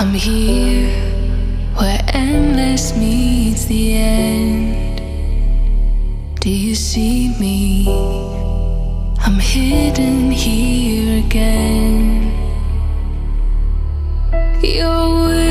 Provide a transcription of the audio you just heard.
I'm here where endless meets the end. Do you see me? I'm hidden here again. You're